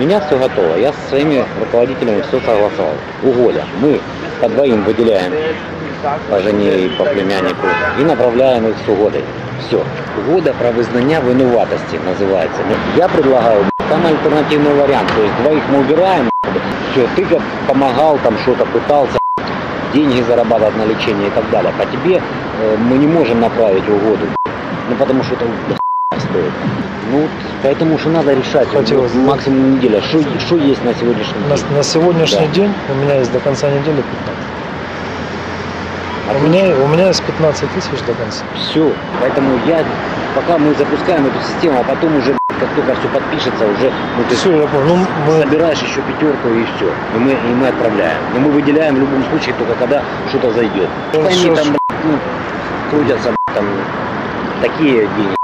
меня все готово, я со своими руководителями все согласовал. Уголя мы по двоим выделяем по жене и по племяннику и направляем их с угодой. Все. Угода про признание виноватости называется. Я предлагаю там альтернативный вариант, то есть двоих мы убираем, все, ты помогал, там что-то пытался, деньги зарабатывать на лечение и так далее. По тебе мы не можем направить угоду, ну потому что это стоит. Ну, поэтому уже надо решать. Хотелось максимум неделя. Что есть на сегодняшний день? На сегодняшний день у меня есть до конца недели 15. У меня есть 15 тысяч до конца. Все. Поэтому пока мы запускаем эту систему, а потом уже, как только все подпишется, уже вот все, я понял. Ну, собираешь еще пятерку и все. И мы отправляем. И мы выделяем в любом случае, только когда что-то зайдет. Они там, ну, крутятся, там, такие деньги.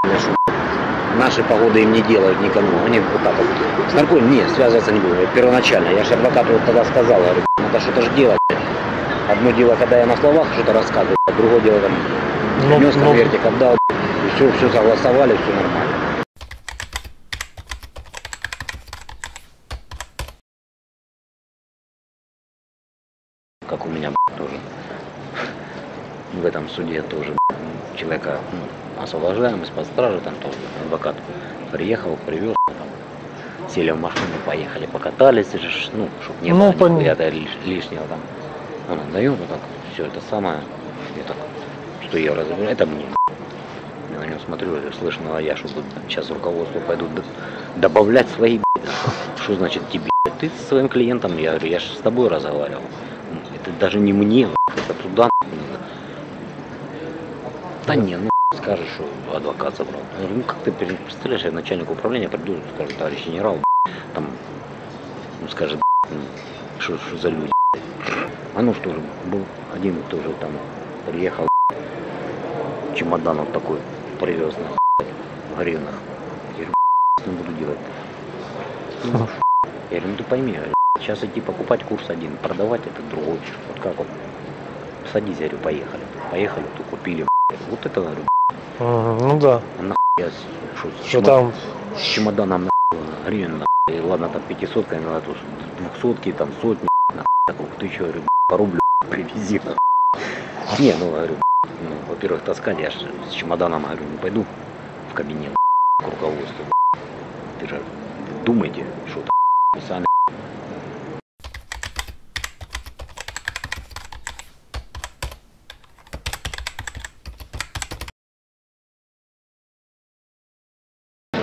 Наши погоды им не делают никому. Они вот так вот. С наркотиками не связываться не буду. Первоначально. Я же адвокату вот тогда сказал, говорю, надо что-то же делать. Одно дело, когда я на словах что-то рассказываю, а другое дело там принес конвертик, отдал, и все согласовали, все нормально. Как у меня тоже. В этом суде тоже человека. Освобождаемость под стражу, там тоже адвокат приехал, привез, там, сели в машину, поехали, покатались, ну, чтобы не было лишнего там. Он отдает вот так, все это самое, я так, 100 евро забираю, это мне. Я на него смотрю, слышно, а я что, сейчас руководство пойду добавлять свои, что значит тебе? Ты со своим клиентом, я говорю, я же с тобой разговаривал, это даже не мне, это туда надо. Да не, ну. Скажешь, что адвокат забрал. Я говорю, ну как ты представляешь, я начальник управления приду, скажу, товарищ генерал, там, ну скажет, что за люди. А ну что же, был один тоже там, приехал, чемодан вот такой привез на в гривнах. Я говорю, не буду делать. Ну, я говорю, ну ты пойми, говорю, сейчас идти покупать курс один, продавать это другой. Вот как вот, садись, я говорю, поехали. Поехали, то купили, вот это, говорю. Ну да. Нахуй я что там с чемоданом на гривен, и ладно там 500-кой, надо тут 200-ки, там сотни, нахуй, ты что, говорю, по рублю привези, нахуй. Не, ну говорю, ну, во-первых, таскать, я же с чемоданом, говорю, не пойду в кабинет к руководству. Ты же думаете, что там сами.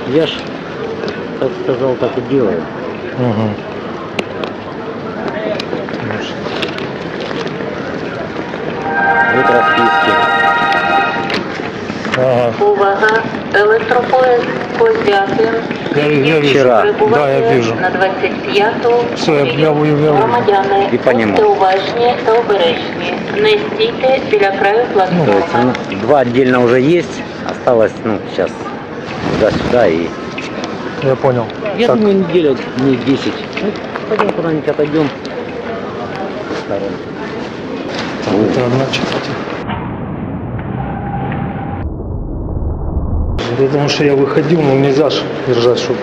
Я ж, как сказал, так и делаю. Угу. Вот расписки. Ага. Увага, электропоезд Козякин. Я вижу. Да, я вижу. На 25-ту. Все, я вижу. Громадяни, и по нему. Будьте уважні та обережні. Не стійте біля краю платформи. Ну, два отдельно уже есть. Осталось, ну, сейчас. Сюда и... Я понял. Я так. Думаю, неделю, дней 10. Ну, пойдем куда-нибудь отойдем. Это одна часть. Я думал, что я выходил, но нельзя же держать шуб.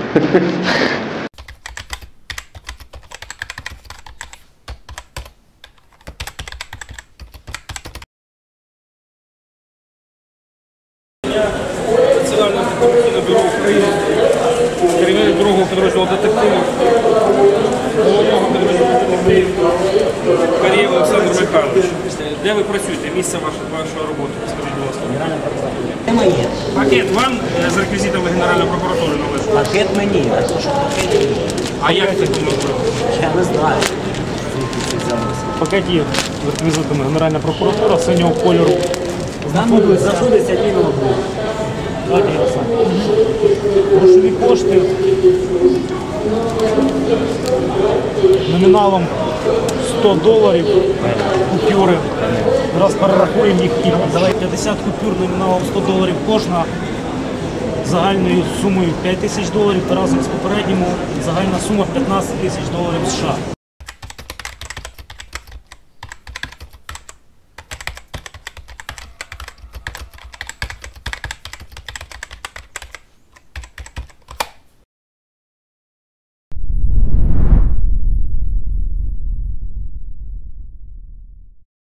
Карєєв Олександр Михайлович, де ви працюєте? Місце вашої роботи, скажіть, будь ласка. Генеральна прокуратура. Це моє. Пакет вам з реквізитами Генеральної прокуратури належить? Пакет мені, а то що пакет мені. А як це було зроблено? Я не знаю. Пакет є з реквізитами Генеральна прокуратура синього кольору. Знаходиться діло в Богу. Давайте його саме. Грошові кошти номіналом $100, купюри, раз перерахуємо їх кількість. Давай 50 купюр номіналом $100 кожна, загальною сумою $5000, та разом з попередньому загальна сума $15 000 США.